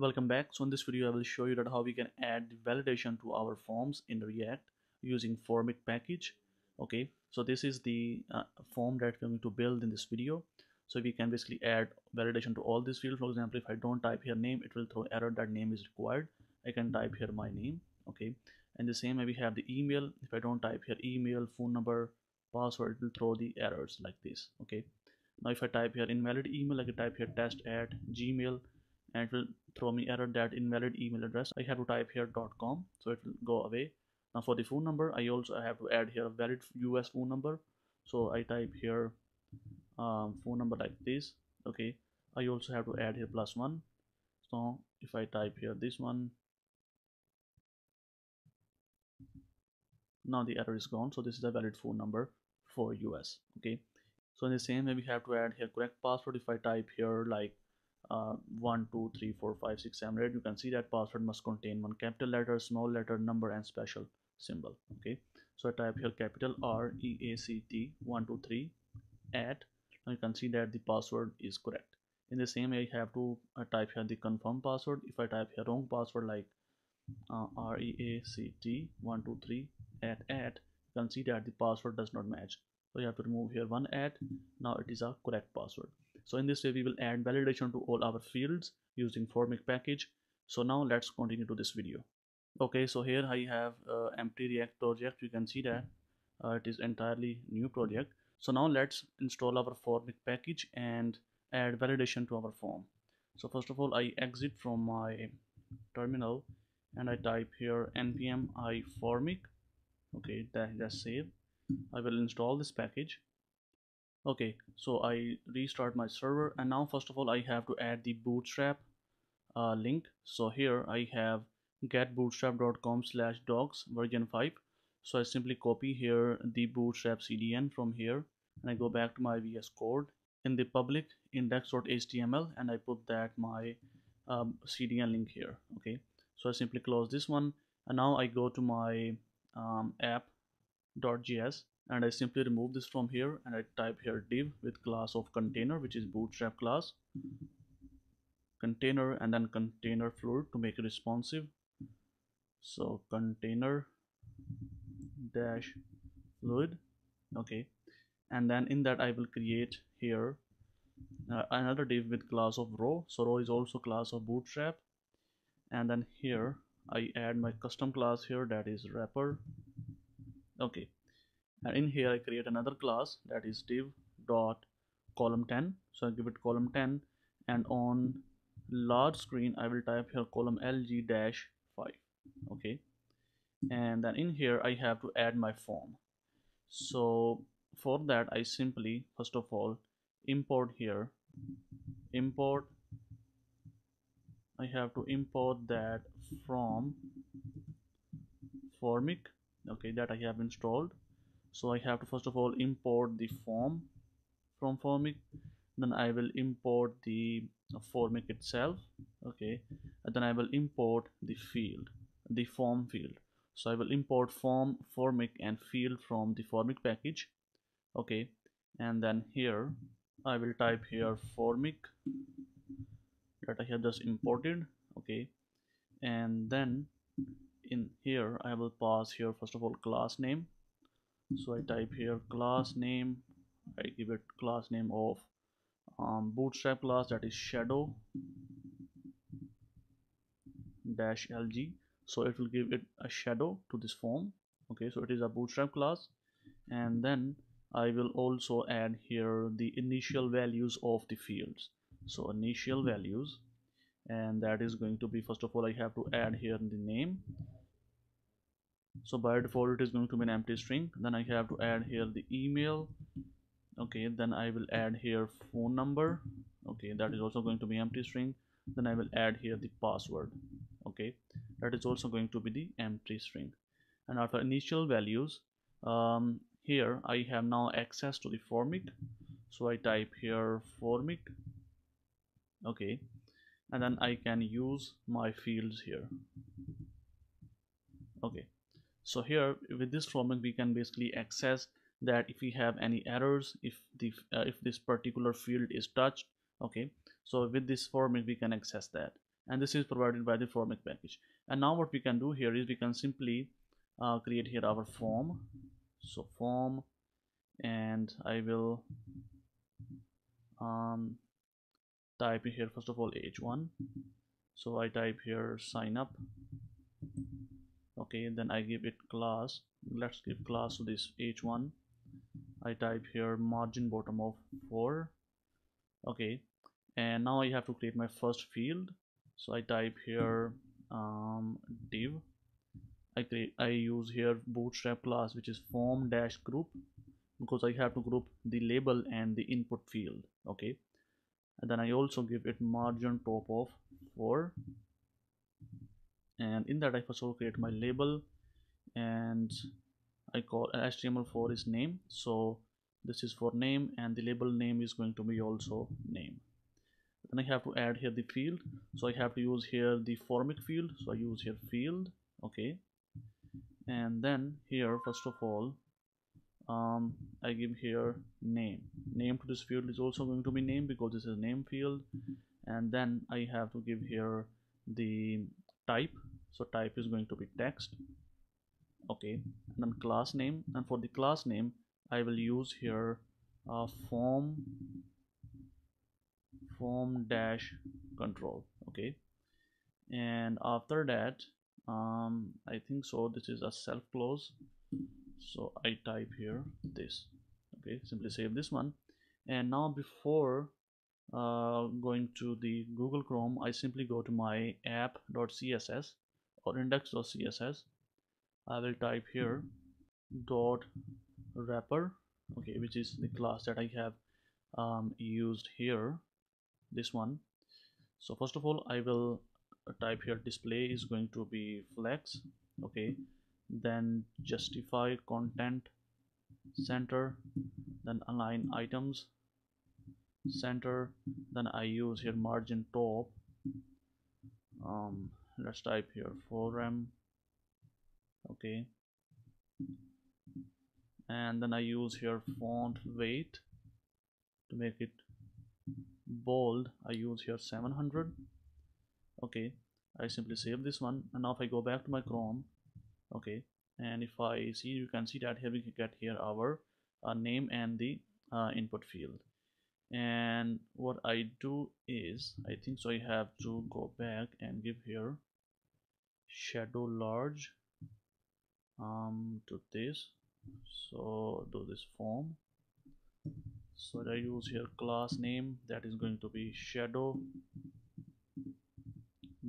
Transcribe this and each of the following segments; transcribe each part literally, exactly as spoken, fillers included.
Welcome back. So in this video I will show you that how we can add validation to our forms in React using Formik package. Okay, so this is the uh, form that we're going to build in this video. So we can basically add validation to all these fields. For example, if I don't type here name, it will throw error that name is required. I can type here my name. Okay, and the same way we have the email. If I don't type here email, phone number, password, it will throw the errors like this. Okay, now if I type here invalid email, I can type here test at gmail and it will throw me error that invalid email address. I have to type here .com, so it will go away. Now for the phone number, I also have to add here a valid U S phone number. So I type here um, phone number like this. Okay, I also have to add here plus one. So if I type here this one, now the error is gone. So this is a valid phone number for U S. Okay, so in the same way we have to add here correct password. If I type here like Uh, one two three four five six seven eight, you can see that password must contain one capital letter, small letter, number and special symbol. Okay, so I type here capital R E A C T one two three at, and you can see that the password is correct. In the same way I have to uh, type here the confirm password. If I type here wrong password like uh, R E A C T one two three at at, you can see that the password does not match, so you have to remove here one at. Now it is a correct password. So in this way we will add validation to all our fields using Formik package. So now let's continue to this video. Okay, so here I have uh, empty React project. You can see that uh, it is entirely new project. So now let's install our Formik package and add validation to our form. So first of all I exit from my terminal and I type here npm I Formik. Okay, that, that's save. I will install this package. Okay, so I restart my server, and now first of all I have to add the Bootstrap uh, link. So here I have get bootstrap dot com slash docs version five. So I simply copy here the Bootstrap C D N from here and I go back to my V S Code in the public index dot H T M L and I put that my um, C D N link here. Okay, so I simply close this one and now I go to my um, app dot J S and I simply remove this from here and I type here div with class of container, which is Bootstrap class, container, and then container fluid to make it responsive. So container dash fluid. Okay, and then in that I will create here uh, another div with class of row. So row is also class of Bootstrap, and then here I add my custom class here, that is wrapper. Okay, and in here I create another class that is div dot column ten. So I give it column ten, and on large screen I will type here column L G dash five. Okay, and then in here I have to add my form. So for that I simply first of all import here import I have to import that from Formik. Okay, that I have installed. So I have to first of all import the form from Formik, then I will import the Formik itself. Okay, and then I will import the field, the form field. So I will import form, Formik and field from the Formik package. Okay, and then here I will type here Formik that I have just imported. Okay, and then in here I will pass here first of all class name. So I type here class name, I give it class name of um, Bootstrap class, that is shadow dash L G. So it will give it a shadow to this form. Okay, so it is a Bootstrap class, and then I will also add here the initial values of the fields. So initial values, and that is going to be first of all I have to add here the name. So by default it is going to be an empty string. Then I have to add here the email. Okay, then I will add here phone number. Okay, that is also going to be empty string. Then I will add here the password. Okay, that is also going to be the empty string. And after initial values, um, here I have now access to the Formik. So I type here Formik. Okay, and then I can use my fields here. Okay, so here with this Formik we can basically access that if we have any errors, if the uh, if this particular field is touched. Okay, so with this Formik we can access that, and this is provided by the Formik package. And now what we can do here is we can simply uh, create here our form. So form, and I will um, type here first of all h one. So I type here sign up. Okay, then I give it class. Let's give class to this h one. I type here margin bottom of four. Okay, and now I have to create my first field. So I type here um, div. I create, I use here Bootstrap class, which is form dash group, because I have to group the label and the input field. Okay, and then I also give it margin top of four. And in that I first will create my label, and I call H T M L four is name. So this is for name, and the label name is going to be also name. Then I have to add here the field. So I have to use here the Formik field. So I use here field. Okay, and then here first of all um, I give here name. Name to this field is also going to be name, because this is name field. And then I have to give here the type. So type is going to be text. Okay, and then class name, and for the class name I will use here uh, form form dash control. Okay, and after that um, I think so this is a self close. So I type here this. Okay, simply save this one. And now before uh, going to the Google Chrome, I simply go to my app dot C S S or index dot C S S. I will type here dot wrapper, okay, which is the class that I have um, used here, this one. So first of all I will type here display is going to be flex. Okay, then justify content center, then align items center, then I use here margin top. Um, let's type here four M. Okay, and then I use here font weight to make it bold. I use here seven hundred. Okay, I simply save this one. And now if I go back to my Chrome, okay, and if I see, you can see that here we can get here our uh, name and the uh, input field. And what I do is, I think so I have to go back and give here shadow large um to this. So do this form. So I use here class name, that is going to be shadow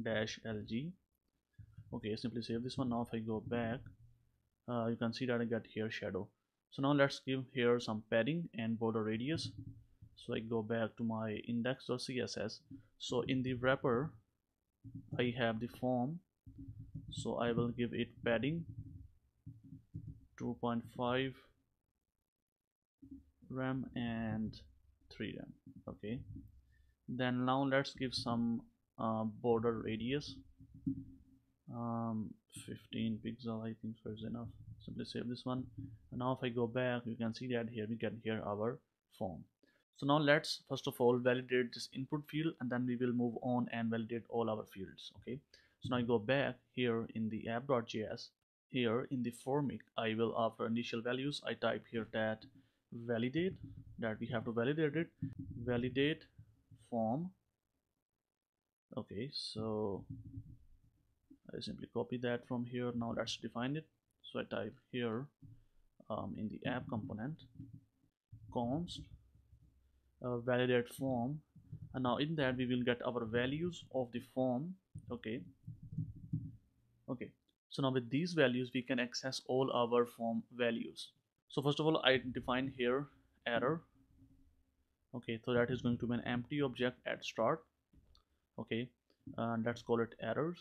dash lg. Okay, simply save this one. Now if I go back, uh, you can see that I get here shadow. So now let's give here some padding and border radius. So I go back to my index dot C S S. So in the wrapper I have the form, so I will give it padding two point five rem and three rem. Okay, then now let's give some uh, border radius, um, fifteen pixel I think so is enough. Simply save this one. And now if I go back, you can see that here we get here our form. So now let's first of all validate this input field, and then we will move on and validate all our fields. Okay, so now I go back here in the app dot J S. Here in the Formik, I will, after initial values, I type here that validate, that we have to validate it, validate form. Okay, so I simply copy that from here. Now let's define it. So I type here um, in the app component const uh, validate form, and now in that we will get our values of the form. Okay, okay. So now with these values we can access all our form values. So first of all I define here error. Okay, so that is going to be an empty object at start. Okay, and let's call it errors.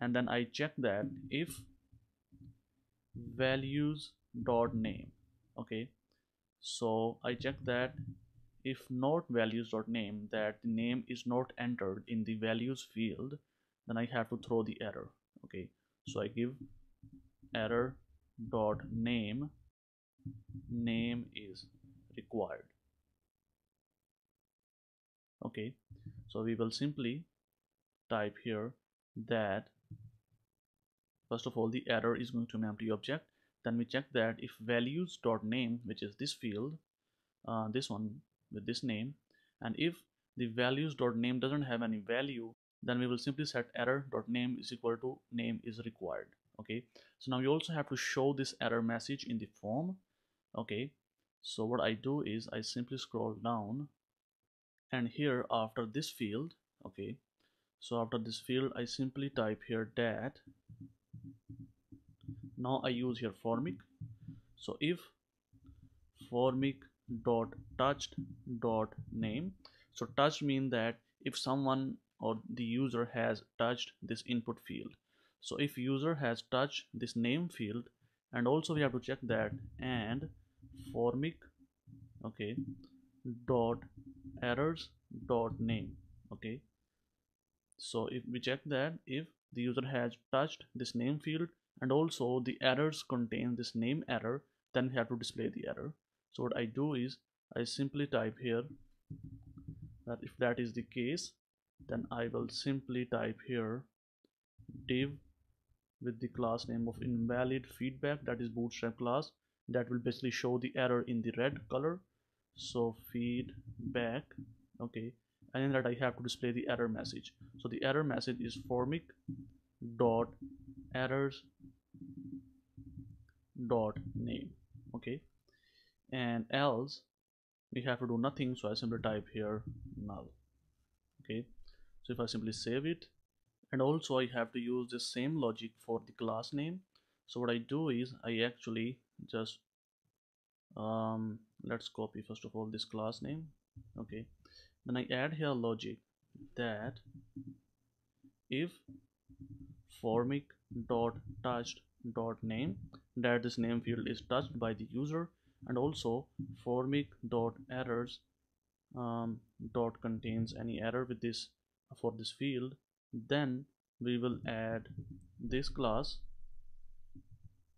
And then I check that if values dot name. Okay, so I check that if not values dot name, that the name is not entered in the values field, then I have to throw the error. Okay, so I give error dot name, name is required. Okay, so we will simply type here that first of all the error is going to an empty object. Then we check that if values.name, which is this field, uh, this one with this name, and if the values.name doesn't have any value, then we will simply set error.name is equal to name is required. Okay, so now we also have to show this error message in the form. Okay, so what I do is I simply scroll down, and here after this field, okay, so after this field I simply type here that, now I use here Formik. So if Formik dot touched dot name, so touched means that if someone or the user has touched this input field. So if user has touched this name field, and also we have to check that and Formik, okay, dot errors dot name. Okay, so if we check that if the user has touched this name field and also the errors contain this name error, then we have to display the error. So what I do is I simply type here that if that is the case, then I will simply type here div with the class name of invalid feedback, that is Bootstrap class, that will basically show the error in the red color. So feedback, okay, and in that I have to display the error message. So the error message is Formik dot errors dot name. Okay, and else we have to do nothing, so I simply type here null. Okay, so if I simply save it, and also I have to use the same logic for the class name. So what I do is I actually just um let's copy first of all this class name. Okay, then I add here logic that if Formik dot touched dot name, that this name field is touched by the user, and also Formik dot errors um dot contains any error with this for this field, then we will add this class,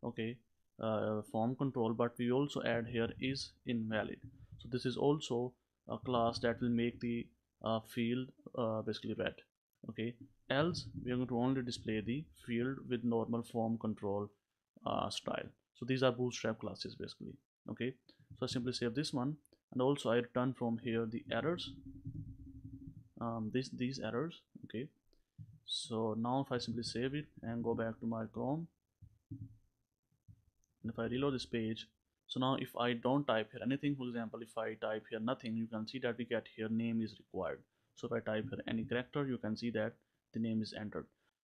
okay, uh, form control, but we also add here is invalid. So this is also a class that will make the uh, field uh, basically red. Okay, else we are going to only display the field with normal form control uh, style. So these are Bootstrap classes basically. Okay, so I simply save this one, and also I return from here the errors, um, this these errors. Okay, so now if I simply save it and go back to my Chrome, and if I reload this page, so now if I don't type here anything, for example if I type here nothing, you can see that we get here name is required. So if I type here any character, you can see that the name is entered.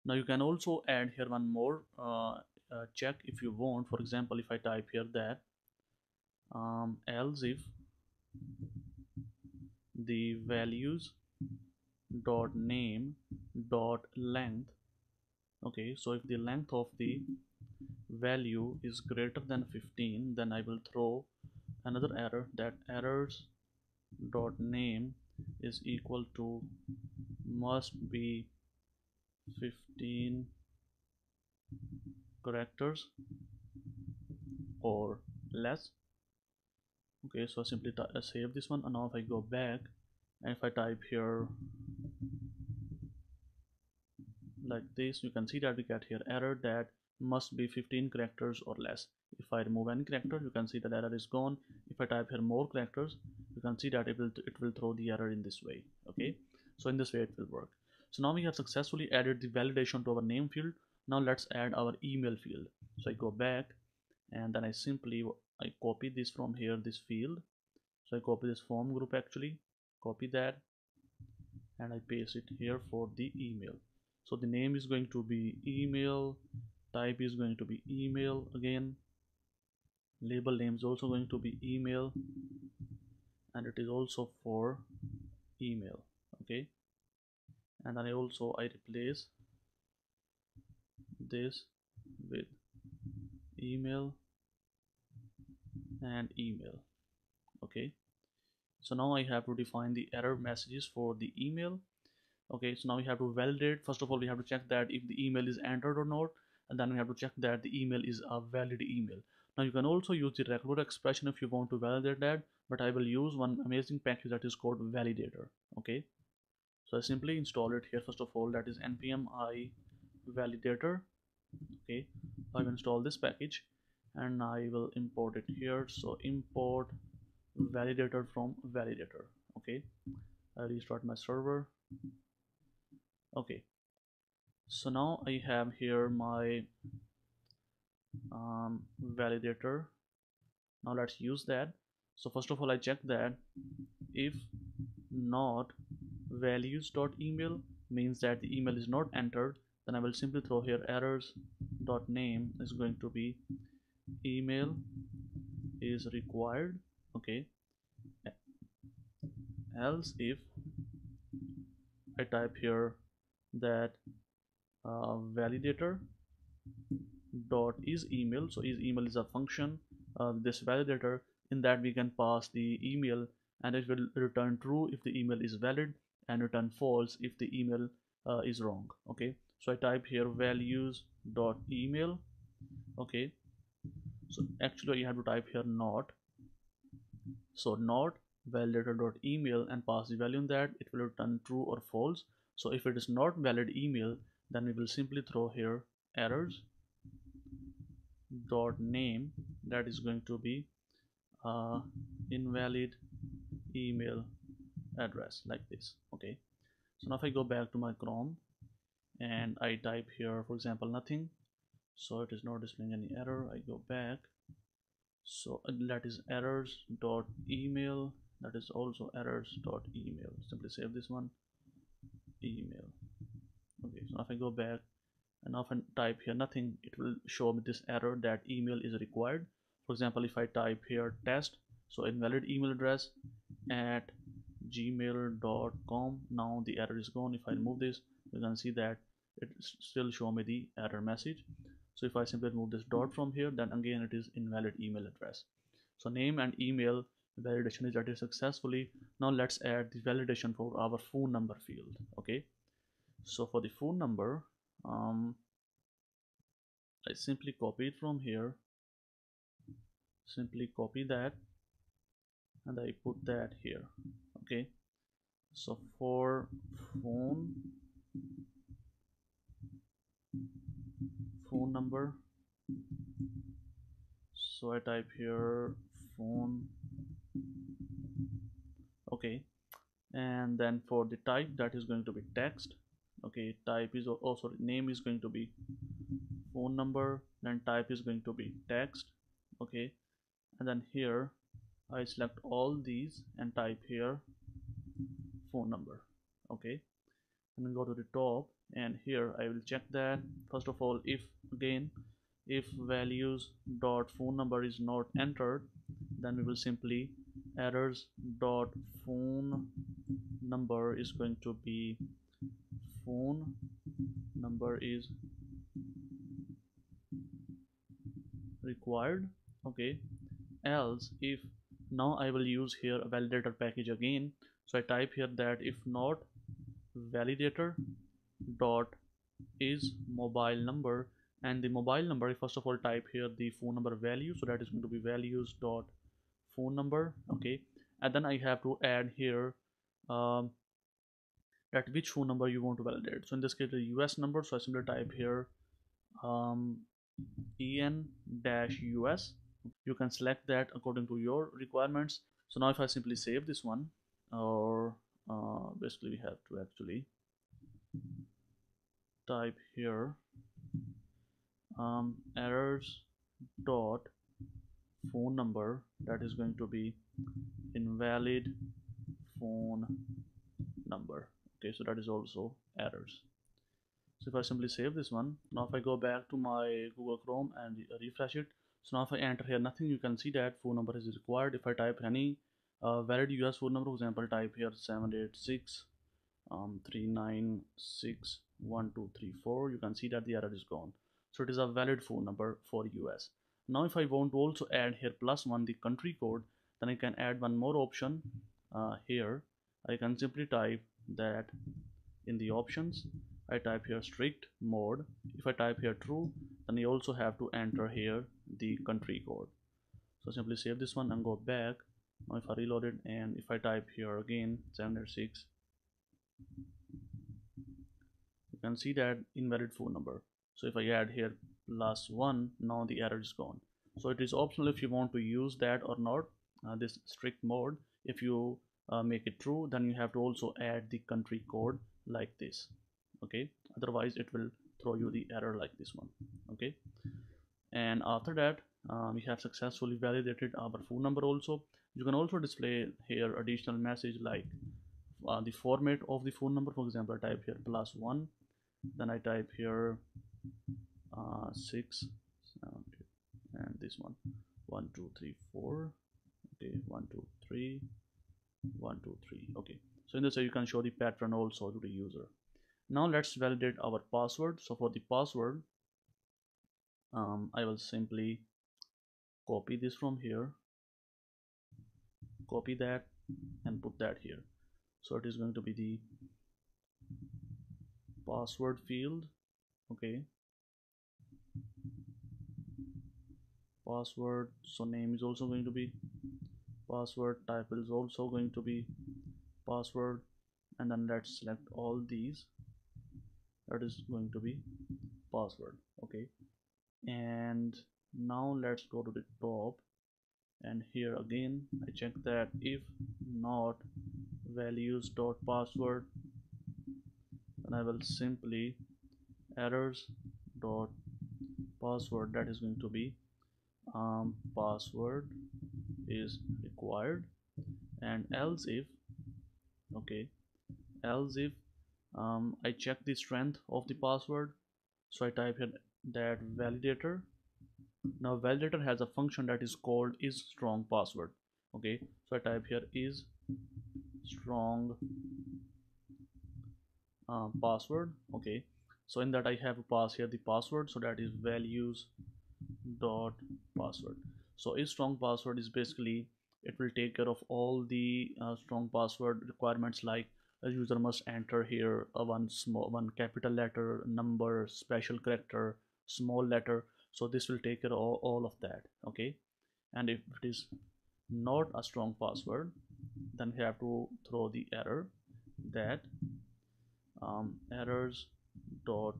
Now you can also add here one more uh, uh, check if you want. For example, if I type here that um, else if the values dot name dot length, okay, so if the length of the value is greater than fifteen, then I will throw another error that errors dot name is equal to must be fifteen characters or less. Okay, so I simply I save this one, and now if I go back and if I type here like this, you can see that we get here error that must be fifteen characters or less. If I remove any character, you can see that error is gone. If I type here more characters, you can see that it will it will throw the error in this way. Okay, so in this way it will work. So now we have successfully added the validation to our name field. Now let's add our email field. So I go back, and then I simply I copy this from here, this field. So I copy this form group, actually copy that, and I paste it here for the email. So the name is going to be email, type is going to be email again, label name is also going to be email, and it is also for email. Okay, and then I also I replace this with email and email. Okay, so now I have to define the error messages for the email. Okay, so now we have to validate. First of all, we have to check that if the email is entered or not, and then we have to check that the email is a valid email. Now you can also use the regular expression if you want to validate that, but I will use one amazing package that is called validator. Okay, So I simply install it here. First of all, that is npm I validator. Okay, I've installed this package and I will import it here. So import validator from validator. Okay, I restart my server. Okay, so now I have here my um, validator. Now let's use that. So first of all, I check that if not values.email means that the email is not entered, then I will simply throw here errors dot name is going to be email is required. Okay, else if I type here that uh, validator dot is email, so is email is a function of uh, this validator, in that we can pass the email and it will return true if the email is valid and return false if the email uh, is wrong. Okay, so I type here values dot email. Okay, so actually you have to type here not, so not validator dot email and pass the value in that. It will return true or false. So if it is not valid email, then we will simply throw here errors dot name, that is going to be uh, invalid email address, like this. Okay, so now if I go back to my Chrome and I type here, for example, nothing, so it is not displaying any error. I go back, so that is errors dot email, that is also errors dot email. Simply save this one, email. Okay, so now if I go back and often type here nothing, it will show me this error that email is required. For example, if I type here test, so invalid email address at gmail dot com. Now the error is gone. If I remove this, you can see that it still show me the error message. So if I simply remove this dot from here, then again it is invalid email address. So name and email validation is added successfully. Now let's add the validation for our phone number field. Okay, so for the phone number, um, I simply copy it from here, simply copy that and I put that here. Okay, so for phone phone number, so I type here phone. Okay, and then for the type, that is going to be text. Okay, type is also name is going to be phone number, then type is going to be text. Okay, and then here I select all these and type here phone number. Okay, and then go to the top and here I will check that first of all, if again if values dot phone number is not entered, then we will simply errors dot phone number is going to be phone number is required. Okay, else if, now I will use here a validator package again. So I type here that if not validator dot is mobile number, and the mobile number, I first of all type here the phone number value, so that is going to be values dot phone number. Okay, and then I have to add here um, that which phone number you want to validate. So in this case the U S number, so I simply type here um, E N dash U S. You can select that according to your requirements. So now if I simply save this one, or uh, basically we have to actually type here um, errors dot phone number, that is going to be invalid phone number. Okay, so that is also errors. So if I simply save this one, now if I go back to my Google Chrome and refresh it, so now if I enter here nothing, you can see that phone number is required. If I type any uh, valid U S phone number, for example type here seven eight six three nine six one two three four, you can see that the error is gone. So it is a valid phone number for U S. Now if I want to also add here plus one the country code, then I can add one more option uh, here. I can simply type that in the options. I type here strict mode. If I type here true, then you also have to enter here the country code. So simply save this one and go back. Now if I reload it and if I type here again seven eight six can see that invalid phone number. So if I add here plus one, now the error is gone. So it is optional if you want to use that or not, uh, this strict mode. If you uh, make it true, then you have to also add the country code like this, okay? Otherwise it will throw you the error like this one, okay? And after that, uh, we have successfully validated our phone number. Also, you can also display here additional message like uh, the format of the phone number. For example, I type here plus one, then I type here uh, six, seven, eight, and this one one two three four, okay, one two three, one two three, okay. So in this way you can show the pattern also to the user. Now let's validate our password. So for the password, um, I will simply copy this from here, copy that and put that here. So it is going to be the password field, okay, password. So name is also going to be password, type is also going to be password, and then let's select all these. That is going to be password, okay. And now let's go to the top, and here again I check that if not values dot password, then I will simply errors dot password. That is going to be um password is required, and else if, okay, else if um I check the strength of the password. So I type here that validator. Now validator has a function that is called is strong password, okay. So I type here is strong uh, password, okay. So in that I have to pass here the password, so that is values dot password. So is strong password is basically, it will take care of all the uh, strong password requirements, like a user must enter here uh, one small, one capital letter, number, special character, small letter. So this will take care of all, all of that, okay. And if it is not a strong password, then we have to throw the error that um, errors dot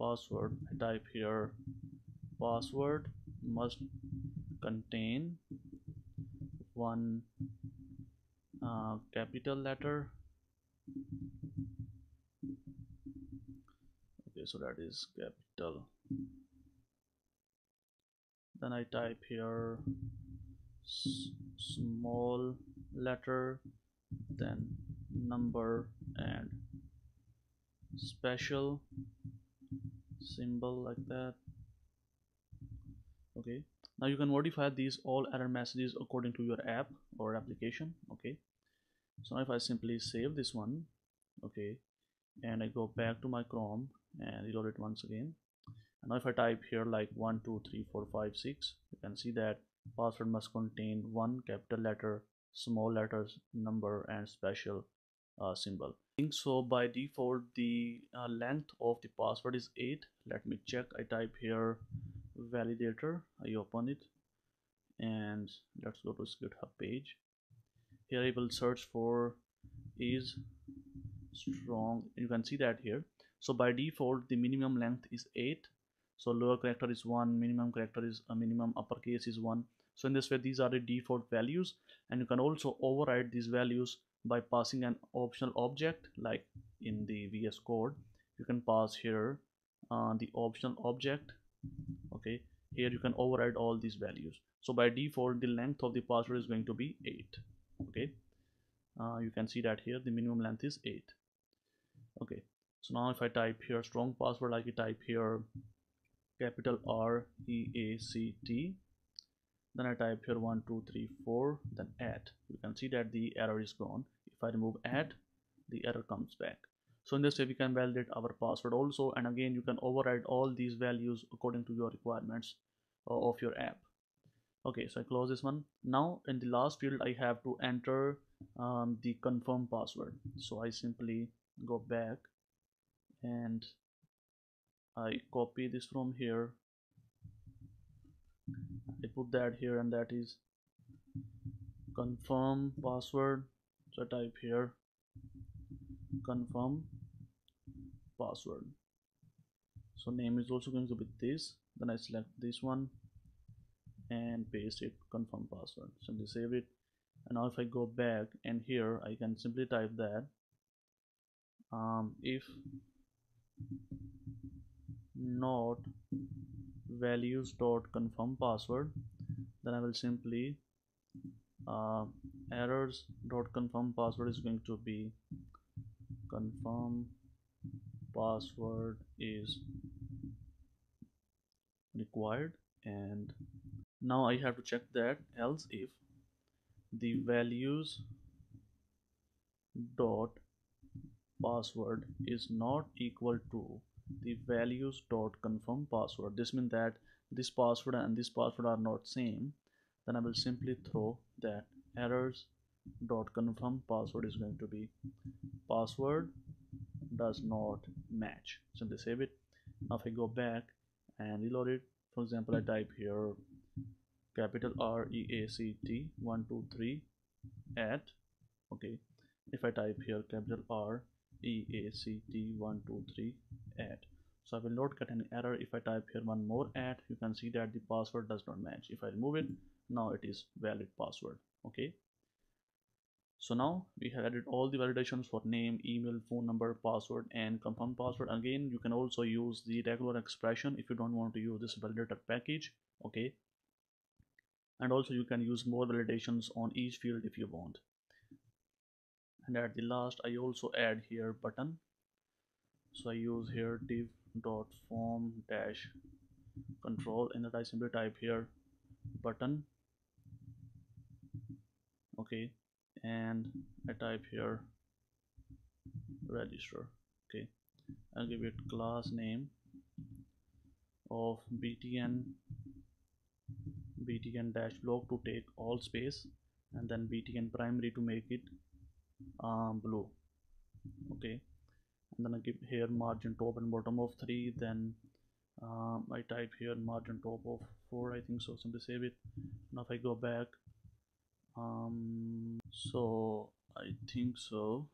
password. I type here password must contain one uh, capital letter, okay, so that is capital. Then I type here small letter, then number and special symbol like that, okay. Now you can modify these all error messages according to your app or application, okay. So if I simply save this one, okay, and I go back to my Chrome and reload it once again. And now if I type here like one two three four five six, you can see that password must contain one capital letter, small letters, number and special uh, symbol. So by default the uh, length of the password is eight. Let me check. I type here validator, I open it, and let's go to this GitHub page. Here I will search for is strong. You can see that here. So by default the minimum length is eight, so lower character is one, minimum character is a minimum, uppercase is one. So in this way these are the default values, and you can also override these values by passing an optional object. Like in the V S Code, you can pass here uh, the optional object, okay. Here you can override all these values. So by default the length of the password is going to be eight, okay. Uh, you can see that here the minimum length is eight, okay. So now if I type here strong password, like you type here capital R E A C T, then I type here one two three four, then at, you can see that the error is gone. If I remove at, the error comes back. So in this way we can validate our password also, and again you can override all these values according to your requirements of your app. Okay, so I close this one. Now in the last field I have to enter um, the confirm password. So I simply go back and I copy this from here, I put that here, and that is confirm password. So I type here confirm password. So name is also going to be this. Then I select this one and paste it, confirm password. Simply save it. And now if I go back and here I can simply type that um, if not values dot confirm password, then I will simply uh, errors dot confirm password is going to be confirm password is required. And now I have to check that else if the values dot password is not equal to the values dot confirm password, this means that this password and this password are not same, then I will simply throw that errors dot confirm password is going to be password does not match. Simply save it. Now if I go back and reload it, for example I type here capital R E A C T one two three at, okay, if I type here capital R E A C T one two three at, so I will not get any error. If I type here one more at, you can see that the password does not match. If I remove it, now it is valid password. Okay, so now we have added all the validations for name, email, phone number, password and confirm password. Again, you can also use the regular expression if you don't want to use this validator package. Okay, and also you can use more validations on each field if you want. And at the last I also add here button, so I use here div dot form dash control and that I simply type here button, okay, and I type here register. Okay, I'll give it class name of btn btn dash block to take all space, and then btn primary to make it um blue. Okay, and then I give here margin top and bottom of three, then um, I type here margin top of four, I think so. Simply save it. Now if I go back, um so I think so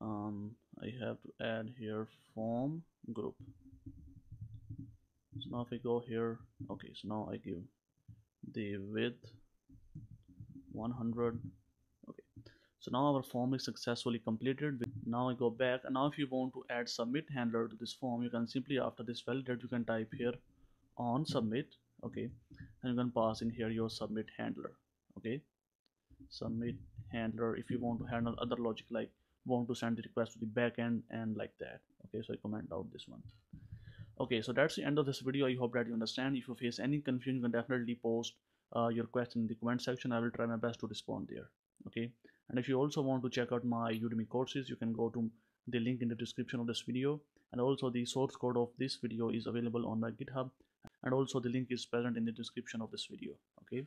um I have to add here form group. So now if I go here, okay, so now I give the width one hundred. So now our form is successfully completed. Now I go back, and now if you want to add submit handler to this form, you can simply after this validate you can type here on submit, okay, and you can pass in here your submit handler, okay, submit handler if you want to handle other logic like want to send the request to the backend and like that. Okay, so I comment out this one. Okay, so that's the end of this video. I hope that you understand. If you face any confusion, you can definitely post uh, your question in the comment section. I will try my best to respond there. Okay. And if you also want to check out my Udemy courses, you can go to the link in the description of this video. And also the source code of this video is available on my GitHub. And also the link is present in the description of this video. Okay.